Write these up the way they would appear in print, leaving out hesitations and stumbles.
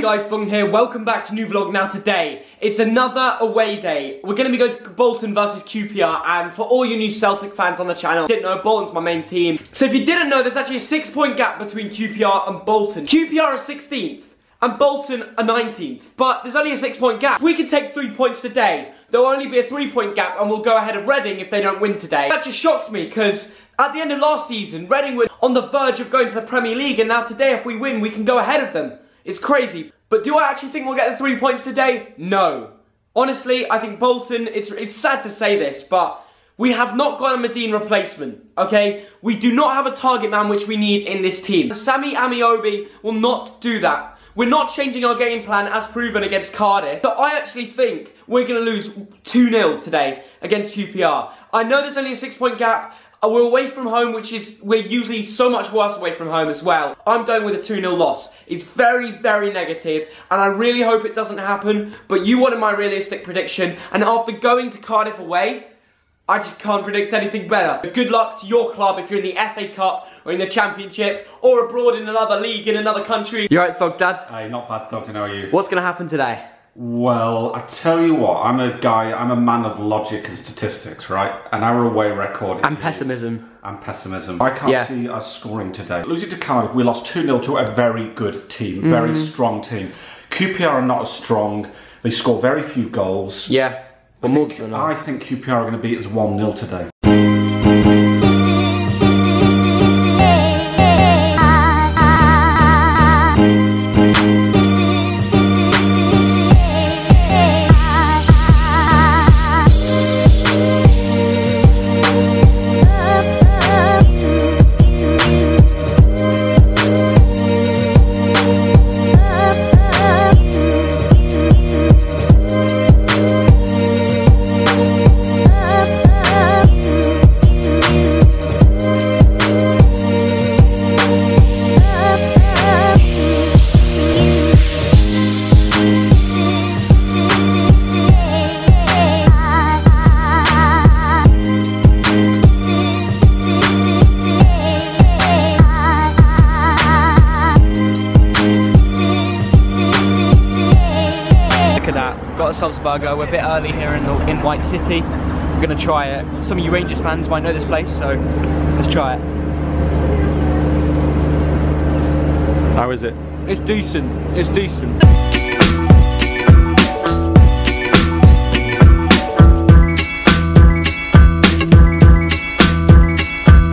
Hey guys, Thogden here, welcome back to new vlog. Now today, it's another away day. We're going to be going to Bolton versus QPR, and for all you new Celtic fans on the channel, didn't know, Bolton's my main team. So if you didn't know, there's actually a 6-point gap between QPR and Bolton. QPR are 16th, and Bolton are 19th, but there's only a 6-point gap. If we can take 3 points today, there'll only be a 3-point gap, and we'll go ahead of Reading if they don't win today. That just shocks me, because at the end of last season, Reading were on the verge of going to the Premier League, and now today, if we win, we can go ahead of them. It's crazy. But do I actually think we'll get the 3 points today? No. Honestly, I think Bolton, it's sad to say this, but we have not got a Medine replacement, okay? We do not have a target man, which we need in this team. Sami Amiobi will not do that. We're not changing our game plan as proven against Cardiff. So I actually think we're going to lose 2-0 today against QPR. I know there's only a 6-point gap. We're away from home, which is, we're usually so much worse away from home as well. I'm going with a 2-0 loss. It's very, very negative, and I really hope it doesn't happen, but you wanted my realistic prediction, and after going to Cardiff away, I just can't predict anything better. Good luck to your club if you're in the FA Cup, or in the Championship, or abroad in another league, in another country. You right, Thogdad? Hey, not bad, Thogden, how are you? What's going to happen today? Well, I tell you what, I'm a man of logic and statistics, right? And our away record and pessimism. And pessimism. I can't see us scoring today. Losing to Cardiff, we lost 2-0 to a very good team, very strong team. QPR are not as strong. They score very few goals. Yeah. Well, I think QPR are going to beat us 1-0 today. Burger. We're a bit early here in White City. We're going to try it. Some of you Rangers fans might know this place, so let's try it. How is it? It's decent. It's decent.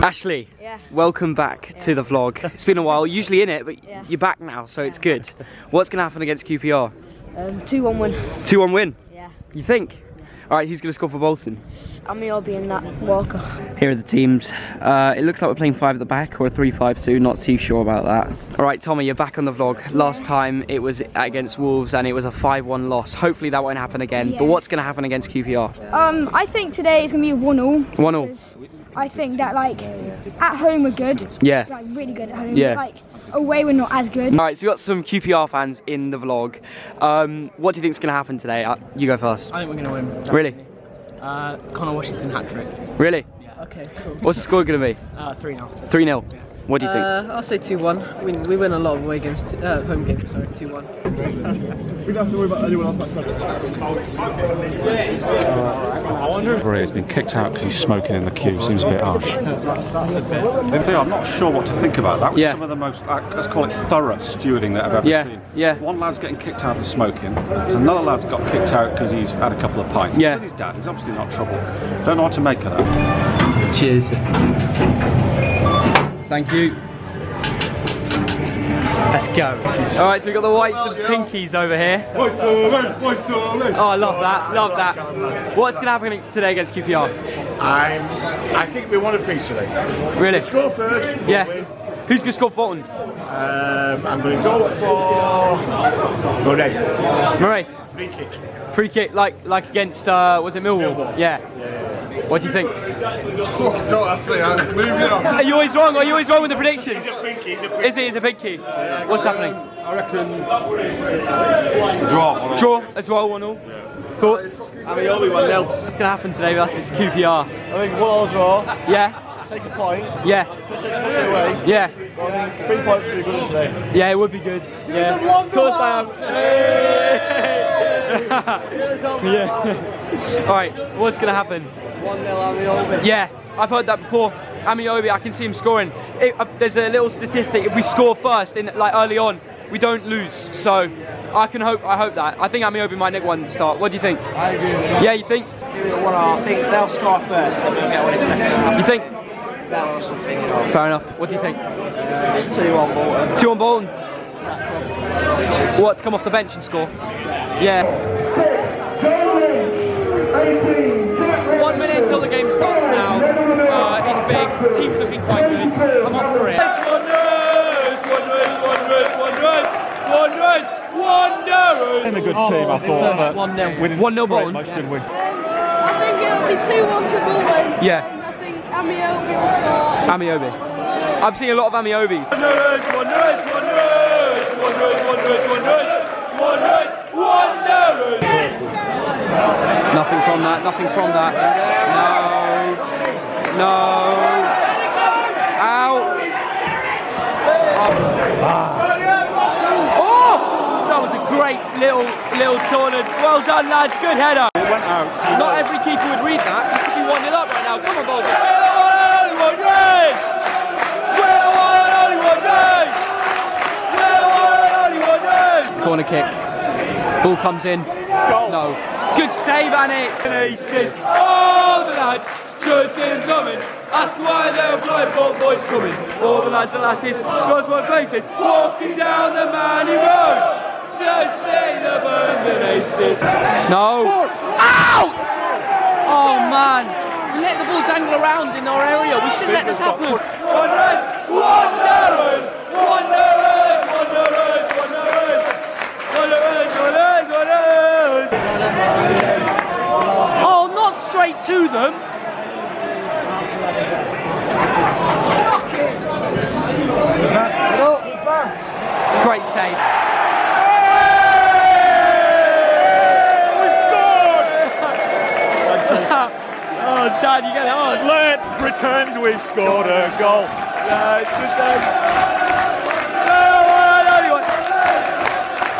Ashley, welcome back to the vlog. It's been a while. You're usually in it, but you're back now, so it's good. What's going to happen against QPR? 2-1 win. 2-1 win? Yeah. You think? Alright, who's going to score for Bolton? Amiobi and that Walker. Here are the teams. It looks like we're playing 5 at the back, or a 3-5-2, not too sure about that. Alright, Tommy, you're back on the vlog. Last time it was against Wolves and it was a 5-1 loss. Hopefully that won't happen again, but what's going to happen against QPR? I think today is going to be a 1-1. 1-1? I think that, like, at home we're good. Yeah. Like, really good at home. Yeah. Like, away we're not as good. Alright, so we got some QPR fans in the vlog. What do you think's going to happen today? You go first. I think we're going to win. Really? Connor Washington hat-trick. Really? Yeah. Okay, cool. What's the score going to be? 3-0. 3-0? Yeah. What do you think? I'll say 2-1. We win a lot of away games, home games, sorry, 2-1. We don't have to worry about anyone else like that. Moray's been kicked out because he's smoking in the queue, seems a bit harsh. I'm not sure what to think about. That was some of the most, let's call it thorough stewarding that I've ever seen. Yeah. One lad's getting kicked out for smoking, there's another lad's got kicked out because he's had a couple of pints. Yeah. He's with his dad, he's obviously not trouble. Don't know what to make of that. Cheers. Thank you. Let's go. Alright, so we've got the whites and pinkies over here. Oh, I love that, love that. What's going to happen today against QPR? I think we want a piece today. Really? Score first. Yeah. Who's going to score for Bolton? I'm going to go for Morais. Free kick. Free kick, like against, was it Millwall? Millwall. Yeah. What do you think? Don't ask me, I'm moving on. Are you always wrong? Are you always wrong with the predictions? It's a big key. Is it? It's a big key. What's happening? I reckon draw. Draw as well, 1-1. Thoughts? I mean, only 1-0. What's going to happen today with us is QPR? I think 1-1 draw. Yeah. take a point. Yeah. Push it away. Yeah. Well, I mean, 3 points would be good today. Yeah, it would be good. Yeah. Of course I am. Yeah. All right. What's gonna happen? 1-0 Amiobi. Yeah. I've heard that before. Amiobi, I can see him scoring. There's a little statistic. If we score first in like early on, we don't lose. So I hope that. I think Amiobi might nick one start. What do you think? I agree with you. Yeah, you think? Give it 1 hour. I think they'll score first and we'll get one in second half. You think? Or something, you know. Fair enough. What do you think? 2-1 Bolton. 2-1 Bolton. What, to come off the bench and score? Yeah. 1 minute until the game starts now. It's big. The team's looking quite good. I'm up for it. Wanderers! And a good team, I thought. 1-0 Bolton. Much, didn't we? I think it'll be 2-1 to Bolton. Yeah. And I think Amiobi will score. Amiobi. I've seen a lot of Amiobis. Wanderers! Nothing from that. No. Out. Great little corner. Well done, lads. Good header. It went out. Not every keeper would read that. It could be 1-0 up right now. Come on, Bolton. Corner kick. Ball comes in. Goal. No. Good save, Annie. All the lads. Good team coming. Ask why they're blindfold boys coming. All the lads and lasses. Smells my faces. Walking down the Manny Road. So say the Bernardaces. No. Out! Oh man. We let the ball dangle around in our area. We shouldn't let this happen. Wanderers. Oh, not straight to them. Great save. Oh, Dad, you get it on. Let's pretend we've scored a goal. It's just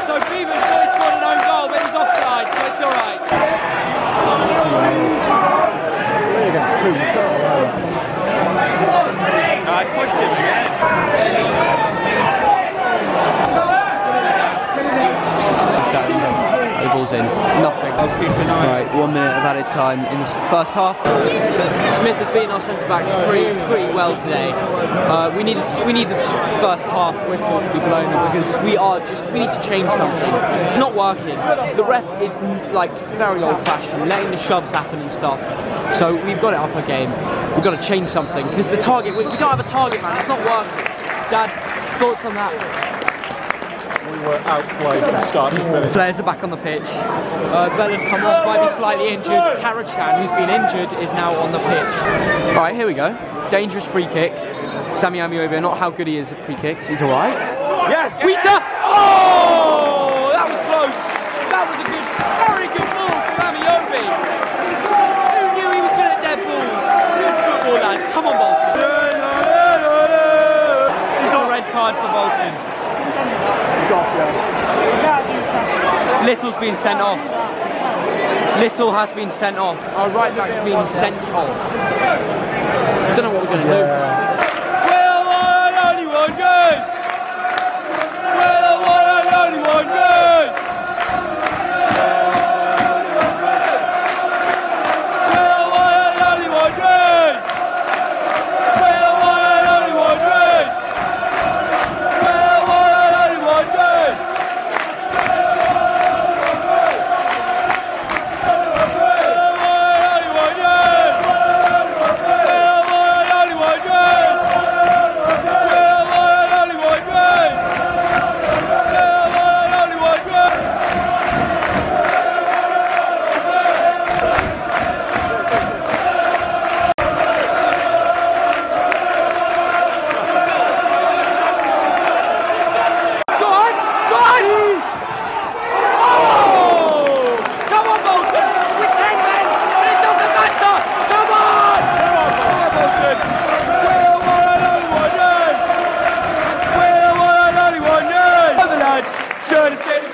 so Beaver's already scored an own goal, but he's offside, so it's all right. I pushed him again. The ball's in. Nothing. Right, 1 minute of added time in the first half. Smith has beaten our centre backs pretty well today. We need the first half whistle to be blown because we need to change something. It's not working. The ref is like very old-fashioned, letting the shoves happen and stuff. So we've got it up our game. We've got to change something because the target. We don't have a target, man. It's not working. Dad, thoughts on that? We were outplayed from start to finish. Players are back on the pitch. Bella's come off, might be slightly injured. Carichan, who's been injured, is now on the pitch. All right, here we go. Dangerous free kick. Sami Amiobi, not how good he is at free kicks. He's all right. Yes. Wita. Oh, that was close. That was a good, very good ball from Amiobi. Who knew he was good at dead balls? Good football, lads. Come on, Bolton. It's a red card for Bolton. Little's been sent off. Little has been sent off. Our right back's been sent off. I don't know what we're going to do. Well, only one goes.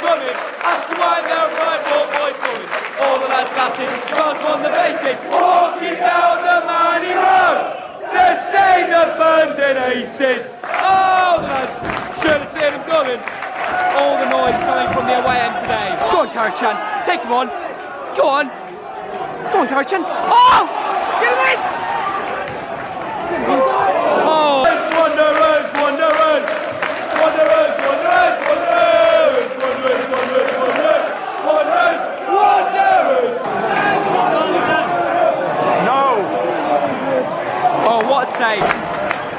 running. Ask them why they're right, more boys coming. All the lads gassing, transform the bases. Walking down the mighty road to shade the banded aces. Oh, lads, should have seen them coming. All the noise coming from the away end today. Go on, Carichan, take him on. Go on. Go on, Carichan. Oh! Get him in! Oh! Wanderers, Wanderers! Wanderers, Wanderers, Wanderers! Wanderers, Wanderers, Wanderers! Wanderers, Wanderers! No! Oh, what a save.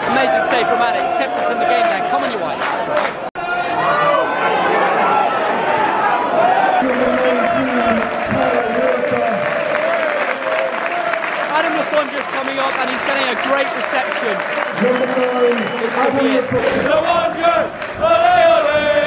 Amazing save from Maddox. Kept us in the game there. Come on, you Whites. LaFontra's coming up and he's getting a great reception. It's going to be it. LaFontra! Ole, ole! Ole, ole!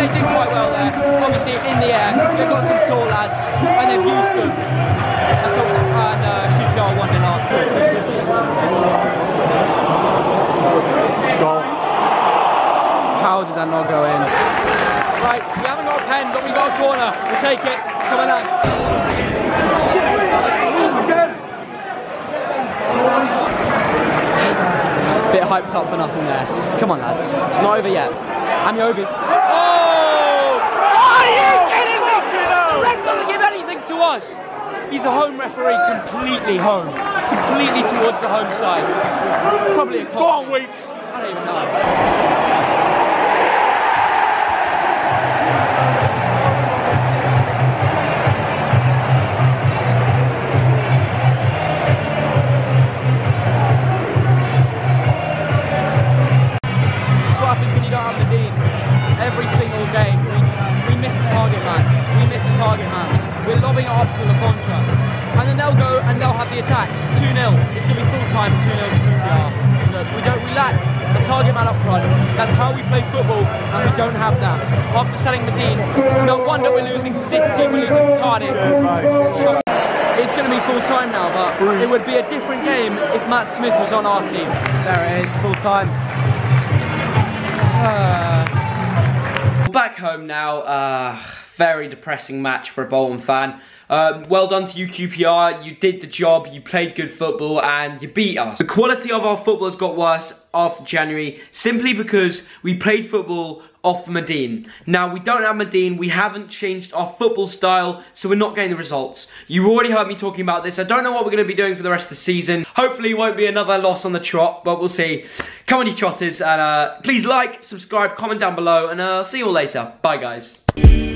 They did quite well there, obviously in the air. They've got some tall lads and they've used them. That's all, and QPR 1-0. Goal. How did that not go in? Right, we haven't got a pen, but we got a corner. We'll take it. Come on, lads. Bit hyped up for nothing there. Come on, lads. It's not over yet. Amiobi. To us, he's a home referee, completely towards the home side. Probably a couple. 4 weeks. I don't even know. That's what happens when you don't have Medine. Every single game, we miss a target man. We miss a target man. We're lobbing it up to LaFontra. And then they'll go and they'll have the attacks. 2-0. It's going to be full-time 2-0 to QPR. Look, we lack a target man up front. That's how we play football, and we don't have that. After selling Medine, no wonder we're losing to this team. We're losing to Cardiff. It's going to be full-time now, but it would be a different game if Matt Smith was on our team. There it is, full-time. Back home now. Very depressing match for a Bolton fan. Well done to you, QPR. You did the job, you played good football, and you beat us. The quality of our football has got worse after January, simply because we played football off Medine. Now, we don't have Medine, we haven't changed our football style, so we're not getting the results. You already heard me talking about this. I don't know what we're going to be doing for the rest of the season. Hopefully it won't be another loss on the trot, but we'll see. Come on, you trotters, and please like, subscribe, comment down below, and I'll see you all later. Bye, guys.